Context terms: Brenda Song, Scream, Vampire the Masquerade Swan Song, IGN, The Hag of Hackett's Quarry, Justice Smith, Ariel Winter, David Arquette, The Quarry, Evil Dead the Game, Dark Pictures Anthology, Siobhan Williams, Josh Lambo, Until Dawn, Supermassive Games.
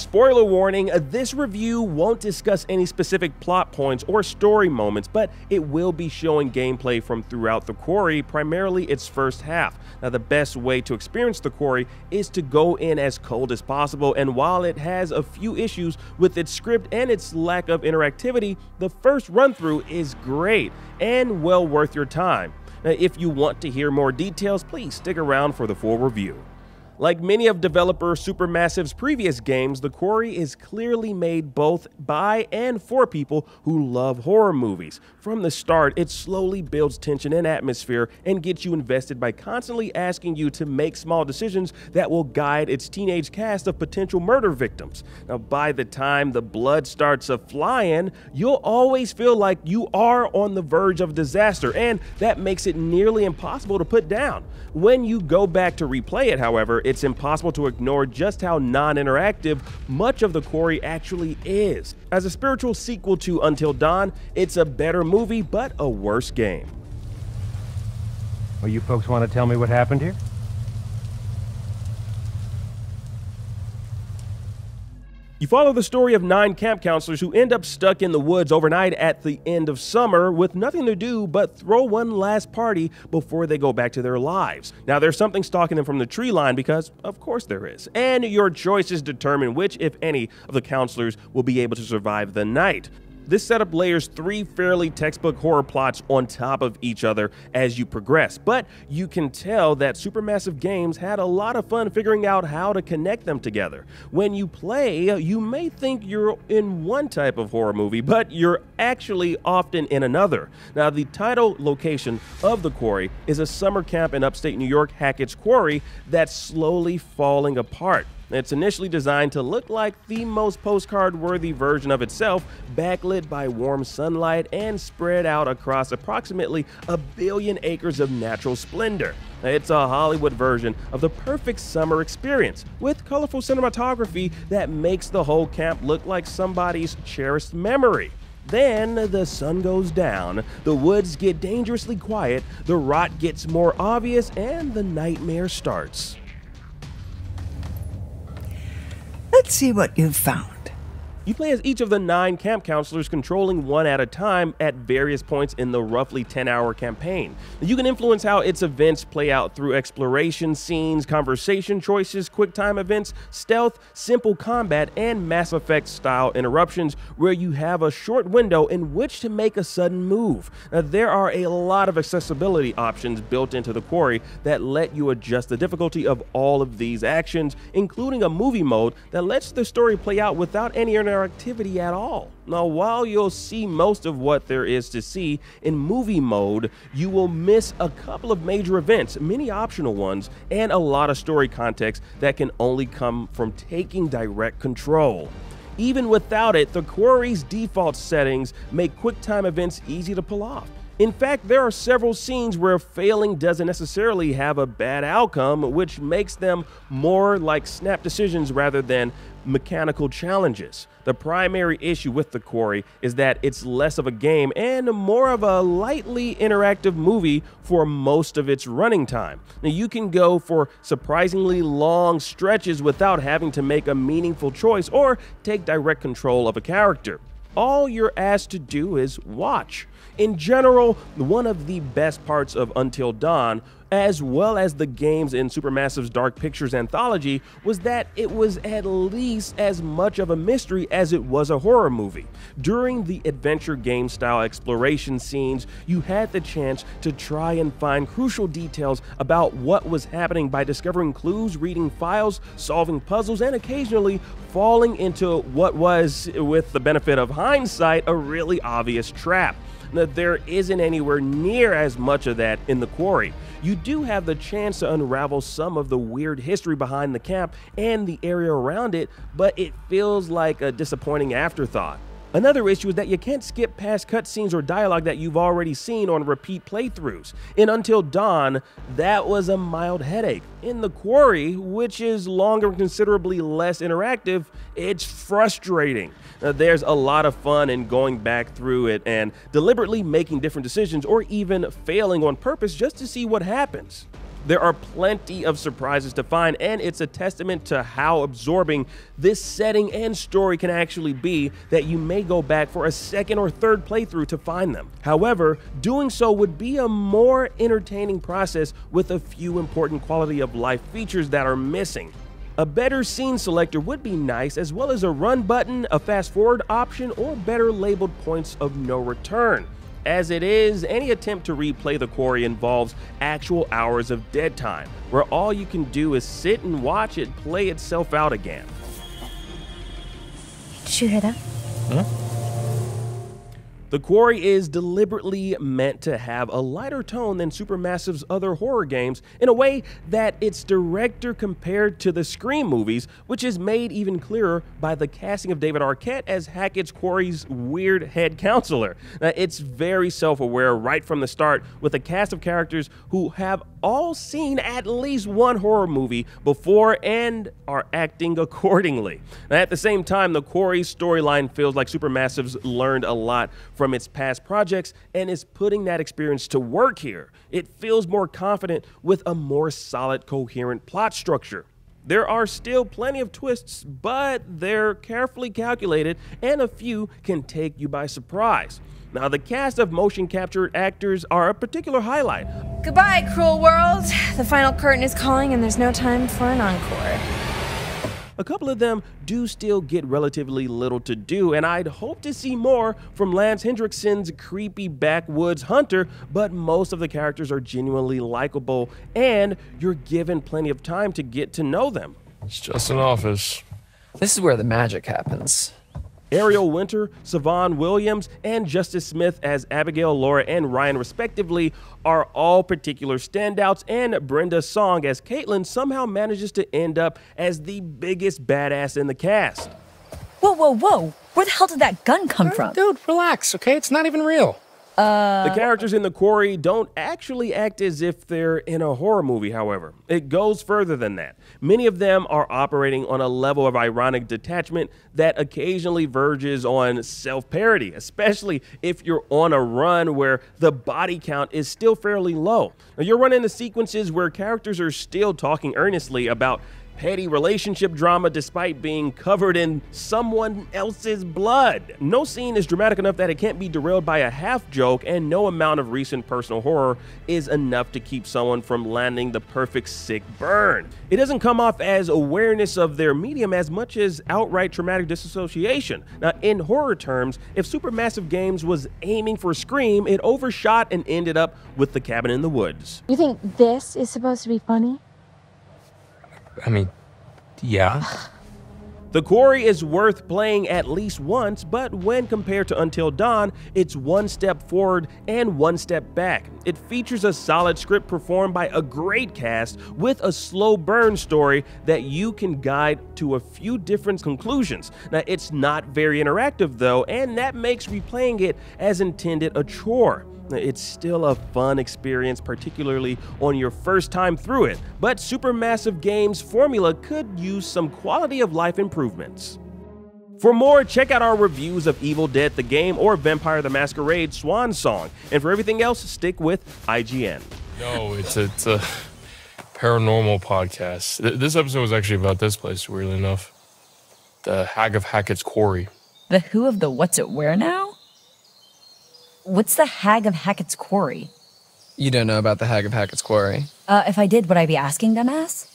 Spoiler warning, this review won't discuss any specific plot points or story moments, but it will be showing gameplay from throughout The Quarry, primarily its first half. Now, the best way to experience The Quarry is to go in as cold as possible, and while it has a few issues with its script and its lack of interactivity, the first run-through is great and well worth your time. Now, if you want to hear more details, please stick around for the full review. Like many of developer Supermassive's previous games, The Quarry is clearly made both by and for people who love horror movies. From the start, it slowly builds tension and atmosphere and gets you invested by constantly asking you to make small decisions that will guide its teenage cast of potential murder victims. Now, by the time the blood starts a-flying, you'll always feel like you are on the verge of disaster, and that makes it nearly impossible to put down. When you go back to replay it, however, it's impossible to ignore just how non-interactive much of The Quarry actually is. As a spiritual sequel to Until Dawn, it's a better movie, but a worse game. Well, you folks want to tell me what happened here? You follow the story of 9 camp counselors who end up stuck in the woods overnight at the end of summer with nothing to do but throw one last party before they go back to their lives. Now, there's something stalking them from the tree line because, of course, there is. And your choices determine which, if any, of the counselors will be able to survive the night. This setup layers 3 fairly textbook horror plots on top of each other as you progress, but you can tell that Supermassive Games had a lot of fun figuring out how to connect them together. When you play, you may think you're in one type of horror movie, but you're actually often in another. Now, the title location of The Quarry is a summer camp in upstate New York, Hackett's Quarry, that's slowly falling apart. It's initially designed to look like the most postcard-worthy version of itself, backlit by warm sunlight and spread out across approximately 1 billion acres of natural splendor. It's a Hollywood version of the perfect summer experience, with colorful cinematography that makes the whole camp look like somebody's cherished memory. Then the sun goes down, the woods get dangerously quiet, the rot gets more obvious, and the nightmare starts. Let's see what you've found. You play as each of the 9 camp counselors, controlling one at a time at various points in the roughly 10-hour campaign. You can influence how its events play out through exploration scenes, conversation choices, quick-time events, stealth, simple combat, and Mass Effect-style interruptions where you have a short window in which to make a sudden move. Now, there are a lot of accessibility options built into The Quarry that let you adjust the difficulty of all of these actions, including a movie mode that lets the story play out without any interactivity at all. Now, while you'll see most of what there is to see in movie mode, you will miss a couple of major events, many optional ones, and a lot of story context that can only come from taking direct control. Even without it, The Quarry's default settings make quick-time events easy to pull off. In fact, there are several scenes where failing doesn't necessarily have a bad outcome, which makes them more like snap decisions rather than mechanical challenges. The primary issue with The Quarry is that it's less of a game and more of a lightly interactive movie for most of its running time. Now, you can go for surprisingly long stretches without having to make a meaningful choice or take direct control of a character. All you're asked to do is watch. In general, one of the best parts of Until Dawn, as well as the games in Supermassive's Dark Pictures Anthology, was that it was at least as much of a mystery as it was a horror movie. During the adventure game-style exploration scenes, you had the chance to try and find crucial details about what was happening by discovering clues, reading files, solving puzzles, and occasionally falling into what was, with the benefit of hindsight, a really obvious trap. Now, there isn't anywhere near as much of that in The Quarry. You do have the chance to unravel some of the weird history behind the camp and the area around it, but it feels like a disappointing afterthought. Another issue is that you can't skip past cutscenes or dialogue that you've already seen on repeat playthroughs. In Until Dawn, that was a mild headache. In The Quarry, which is longer and considerably less interactive, it's frustrating. Now, there's a lot of fun in going back through it and deliberately making different decisions or even failing on purpose just to see what happens. There are plenty of surprises to find, and it's a testament to how absorbing this setting and story can actually be that you may go back for a second or third playthrough to find them. However, doing so would be a more entertaining process with a few important quality of life features that are missing. A better scene selector would be nice, as well as a run button, a fast forward option, or better labeled points of no return. As it is, any attempt to replay The Quarry involves actual hours of dead time, where all you can do is sit and watch it play itself out again. Did you hear that? Huh? The Quarry is deliberately meant to have a lighter tone than Supermassive's other horror games, in a way that its director compared to the Scream movies, which is made even clearer by the casting of David Arquette as Hackett's Quarry's weird head counselor. Now, it's very self-aware right from the start, with a cast of characters who have all seen at least one horror movie before and are acting accordingly. Now, at the same time, The Quarry's storyline feels like Supermassive's learned a lot from its past projects and is putting that experience to work here. It feels more confident with a more solid, coherent plot structure. There are still plenty of twists, but they're carefully calculated, and a few can take you by surprise. Now, the cast of motion-captured actors are a particular highlight. Goodbye, cruel world. The final curtain is calling, and there's no time for an encore. A couple of them do still get relatively little to do, and I'd hope to see more from Lance Hendrickson's creepy backwoods hunter, but most of the characters are genuinely likable, and you're given plenty of time to get to know them. It's just an office. This is where the magic happens. Ariel Winter, Siobhan Williams, and Justice Smith as Abigail, Laura, and Ryan respectively are all particular standouts, and Brenda Song as Caitlin somehow manages to end up as the biggest badass in the cast. Whoa, whoa, whoa! Where the hell did that gun come from? Dude, relax, okay? It's not even real. The characters in The Quarry don't actually act as if they're in a horror movie, however. It goes further than that. Many of them are operating on a level of ironic detachment that occasionally verges on self-parody, especially if you're on a run where the body count is still fairly low. Now, you'll run into sequences where characters are still talking earnestly about petty relationship drama despite being covered in someone else's blood. No scene is dramatic enough that it can't be derailed by a half joke, and no amount of recent personal horror is enough to keep someone from landing the perfect sick burn. It doesn't come off as awareness of their medium as much as outright traumatic disassociation. Now, in horror terms, if Supermassive Games was aiming for Scream, it overshot and ended up with The Cabin in the Woods. You think this is supposed to be funny? I mean, yeah. The Quarry is worth playing at least once, but when compared to Until Dawn, it's one step forward and one step back. It features a solid script performed by a great cast with a slow burn story that you can guide to a few different conclusions. Now, it's not very interactive though, and that makes replaying it as intended a chore. It's still a fun experience, particularly on your first time through it, but Supermassive Games' formula could use some quality of life improvements. For more, check out our reviews of Evil Dead the Game or Vampire the Masquerade Swan Song, and for everything else, stick with IGN. No, it's a paranormal podcast. This episode was actually about this place, weirdly enough. The Hag of Hackett's Quarry. The who of the what's it where now? What's the Hag of Hackett's Quarry? You don't know about the Hag of Hackett's Quarry. If I did, would I be asking, dumbass?